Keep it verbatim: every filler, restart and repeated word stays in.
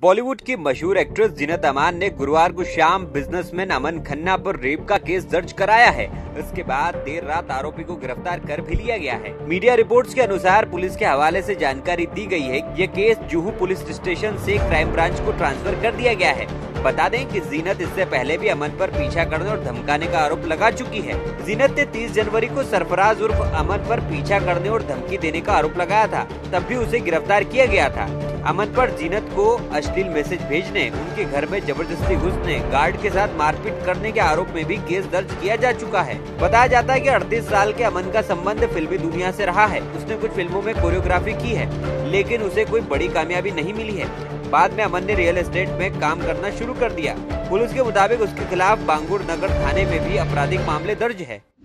बॉलीवुड की मशहूर एक्ट्रेस जीनत अमान ने गुरुवार को शाम बिजनेसमैन अमन खन्ना पर रेप का केस दर्ज कराया है। इसके बाद देर रात आरोपी को गिरफ्तार कर भी लिया गया है। मीडिया रिपोर्ट्स के अनुसार पुलिस के हवाले से जानकारी दी गई है कि यह केस जुहू पुलिस स्टेशन से क्राइम ब्रांच को ट्रांसफर कर दिया गया है। बता दें कि जीनत इससे पहले भी अमन पर पीछा करने और धमकाने का आरोप लगा चुकी है। जीनत ने तीस जनवरी को सरफराज उर्फ अमन पर पीछा करने और धमकी देने का आरोप लगाया था, तब भी उसे गिरफ्तार किया गया था। अमन पर जीनत को अश्लील मैसेज भेजने, उनके घर में जबरदस्ती घुसने, गार्ड के साथ मारपीट करने के आरोप में भी केस दर्ज किया जा चुका है। बताया जाता है कि अड़तीस साल के अमन का संबंध फिल्मी दुनिया से रहा है। उसने कुछ फिल्मों में कोरियोग्राफी की है, लेकिन उसे कोई बड़ी कामयाबी नहीं मिली है। बाद में अमन ने रियल एस्टेट में काम करना शुरू कर दिया। पुलिस के मुताबिक उसके खिलाफ बांगुर नगर थाने में भी आपराधिक मामले दर्ज है।